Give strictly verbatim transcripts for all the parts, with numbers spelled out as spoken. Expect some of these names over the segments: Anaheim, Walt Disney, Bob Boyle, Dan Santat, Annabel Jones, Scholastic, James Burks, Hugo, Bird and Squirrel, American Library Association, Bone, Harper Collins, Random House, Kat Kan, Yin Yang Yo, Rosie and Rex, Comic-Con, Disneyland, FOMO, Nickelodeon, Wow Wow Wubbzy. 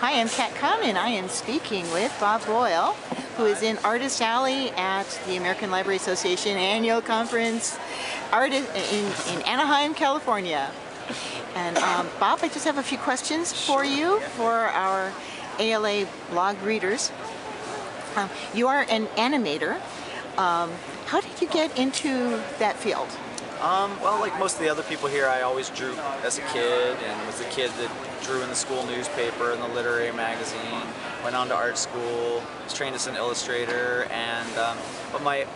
Hi, I'm Kat Kan, and I am speaking with Bob Boyle, who is in Artist Alley at the American Library Association Annual Conference Art in, in Anaheim, California. And um, Bob, I just have a few questions for you for our A L A blog readers. Um, you are an animator. Um, how did you get into that field? Um, well, like most of the other people here, I always drew as a kid, and was the kid that drew in the school newspaper and the literary magazine. Went on to art school, was trained as an illustrator, and um, but my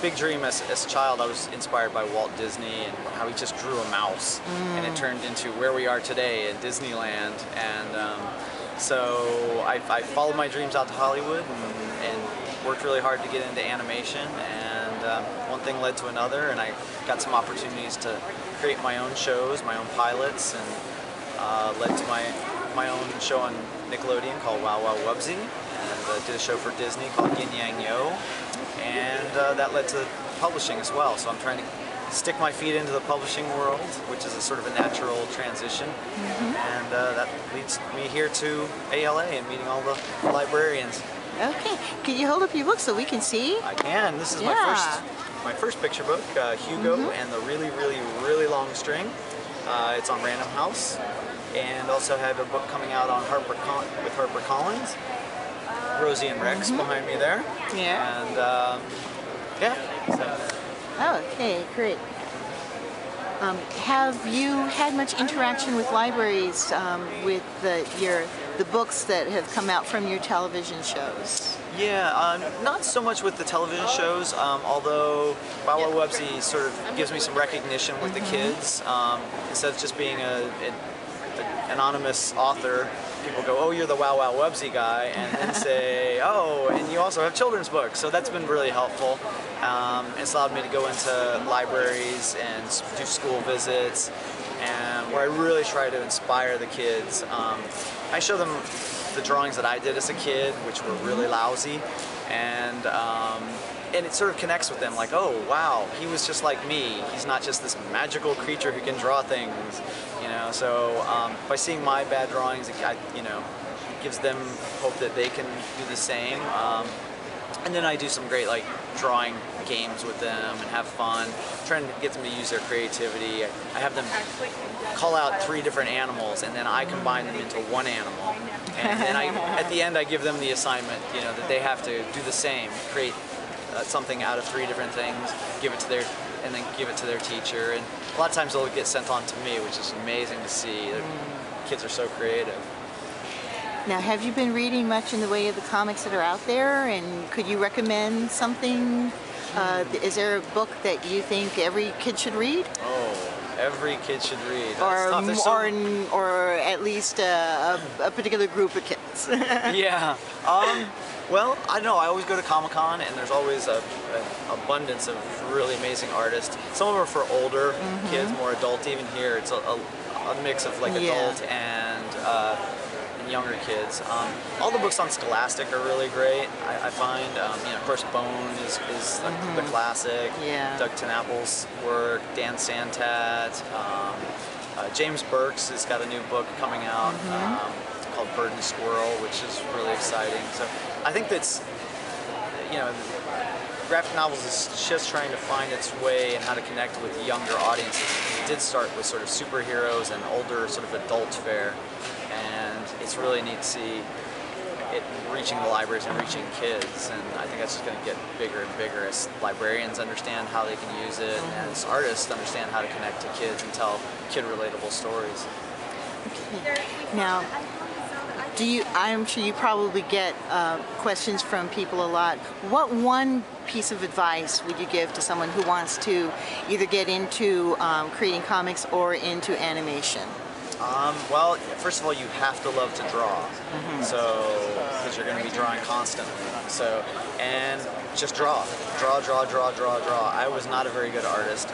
big dream as, as a child, I was inspired by Walt Disney and how he just drew a mouse, mm. and it turned into where we are today in Disneyland. And um, so I, I followed my dreams out to Hollywood and, and worked really hard to get into animation. And Um, one thing led to another, and I got some opportunities to create my own shows, my own pilots, and uh, led to my my own show on Nickelodeon called Wow Wow Wubbzy, and uh, did a show for Disney called Yin Yang Yo, and uh, that led to publishing as well. So I'm trying to stick my feet into the publishing world, which is a sort of a natural transition, mm-hmm. and uh, that leads me here to A L A and meeting all the librarians. Okay, can you hold up your book so we can see? I can. This is yeah. my first, my first picture book, uh, Hugo mm-hmm. and the Really, Really, Really Long String. Uh, it's on Random House, and also have a book coming out on Harper Con with Harper Collins, Rosie and Rex mm-hmm. behind me there. Yeah. And um, yeah. So. Okay, great. Um, have you had much interaction with libraries um, with the, your the books that have come out from your television shows? Yeah, um, not so much with the television shows, um, although Wow Wow Wubbzy sort of gives me some recognition with mm-hmm. the kids. Um, instead of just being a, a, an anonymous author, people go, oh, you're the Wow Wow Wubbzy guy, and then say, oh, and you also have children's books. So that's been really helpful. Um, it's allowed me to go into libraries and do school visits, and where I really try to inspire the kids. Um, I show them the drawings that I did as a kid, which were really lousy, and um, and it sort of connects with them, like, oh, wow, he was just like me. He's not just this magical creature who can draw things, you know. So um, by seeing my bad drawings, it, I, you know, it gives them hope that they can do the same. Um, and then I do some great, like, drawing games with them and have fun, I'm trying to get them to use their creativity. I, I have them call out three different animals, and then I combine them into one animal. And then I, at the end, I give them the assignment, you know, that they have to do the same, create uh, something out of three different things, give it to their, and then give it to their teacher. And a lot of times they'll get sent on to me, which is amazing to see. The kids are so creative. Now, have you been reading much in the way of the comics that are out there, and could you recommend something? Uh, is there a book that you think every kid should read? Oh, every kid should read. Or, more, so... or at least a, a, a particular group of kids. Yeah. Um, well, I know I always go to Comic-Con, and there's always a, an abundance of really amazing artists. Some of them are for older mm-hmm. kids, more adult. Even here, it's a, a, a mix of like adult yeah. and... Uh, younger kids. Um, all the books on Scholastic are really great, I, I find. Um, you know, of course, Bone is, is mm-hmm. the, the classic. Yeah. Doug Tenapel's work, Dan Santat, um, uh, James Burks has got a new book coming out mm-hmm. um, called Bird and Squirrel, which is really exciting. So I think that's, you know, graphic novels is just trying to find its way and how to connect with younger audiences. It did start with sort of superheroes and older sort of adult fare. And it's really neat to see it reaching the libraries and reaching kids, and I think that's just going to get bigger and bigger as librarians understand how they can use it, and as artists understand how to connect to kids and tell kid-relatable stories. Okay. Now, do you? I'm sure you probably get uh, questions from people a lot. What one piece of advice would you give to someone who wants to either get into um, creating comics or into animation? Um, well, first of all, you have to love to draw, mm-hmm. so because you're going to be drawing constantly. So, and just draw, draw, draw, draw, draw, draw. I was not a very good artist.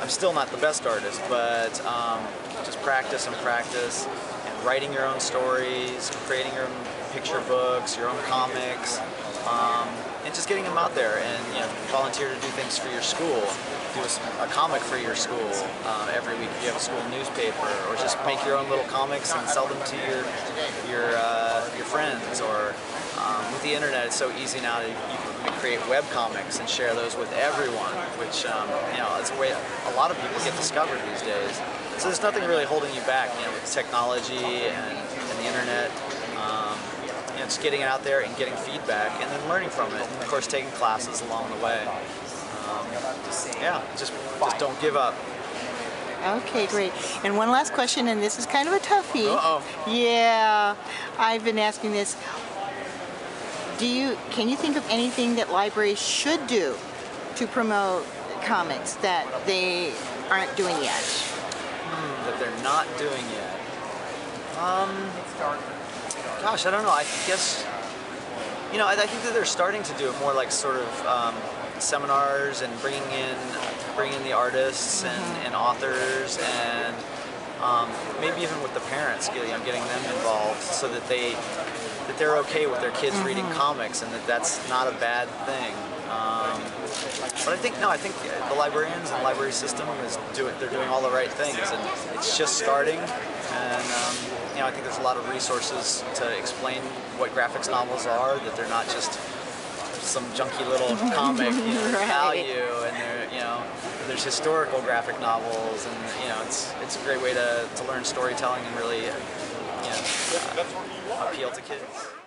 I'm still not the best artist, but um, just practice and practice, and writing your own stories, creating your own picture books, your own comics, um, and just just getting them out there and, you know, volunteer to do things for your school, do a comic for your school um, every week if you have a school newspaper, or just make your own little comics and sell them to your your uh, your friends. Or um, with the internet, it's so easy now to you can create web comics and share those with everyone, which um, you know, it's a way a lot of people get discovered these days. So there's nothing really holding you back, you know, with technology and, and the internet. Um, you know, just getting it out there and getting feedback and then learning from it. And of course, taking classes along the way. Um, yeah, just just don't give up. Okay, great. And one last question, and this is kind of a toughie. Uh-oh. Yeah, I've been asking this. Do you, can you think of anything that libraries should do to promote comics that they aren't doing yet? Mm, that they're not doing yet. Um, gosh, I don't know. I guess, you know, I, I think that they're starting to do it more like sort of um, seminars and bringing in, bringing in the artists and, mm-hmm. and authors and um, maybe even with the parents, you know, getting them involved so that they, that they're okay with their kids mm-hmm. reading comics and that that's not a bad thing. Um, but I think, no, I think the librarians and the library system is doing, they're doing all the right things, and it's just starting. And um, you know, I think there's a lot of resources to explain what graphics novels are, that they're not just some junky little comic, you know, right. value, and they're, you know, there's historical graphic novels, and you know, it's it's a great way to, to learn storytelling and really, you know, uh, appeal to kids.